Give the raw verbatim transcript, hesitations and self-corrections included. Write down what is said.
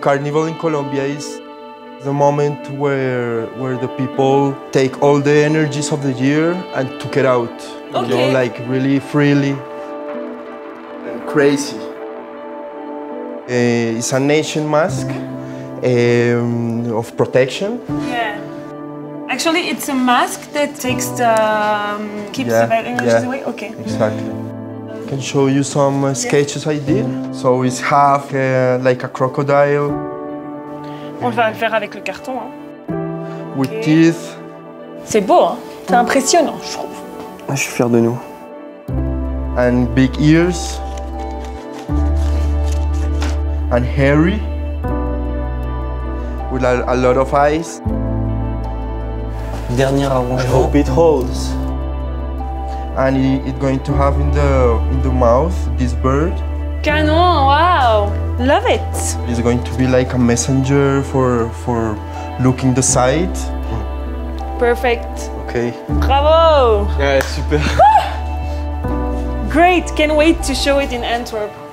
carnival in Colombia is the moment where where the people take all the energies of the year and took it out, okay. You know, like really freely and crazy. Uh, it's an ancient mask um, of protection. Yeah. Actually, it's a mask that takes the um, keeps yeah. the bad energies yeah. away. Okay. Exactly. I can show you some uh, sketches yeah. I did. So it's half uh, like a crocodile. On va le faire avec le carton. Hein. With okay. teeth. C'est beau, hein? C'est impressionnant, je trouve. Je suis fier de nous. And big ears. And hairy. With a, a lot of eyes. Dernier arrangement. I hope it holds. And it's it going to have in the in the mouth this bird. Canon, wow! Love it! It's going to be like a messenger for, for looking the side. Perfect. Okay. Bravo! Yeah, super. Great, can't wait to show it in Antwerp.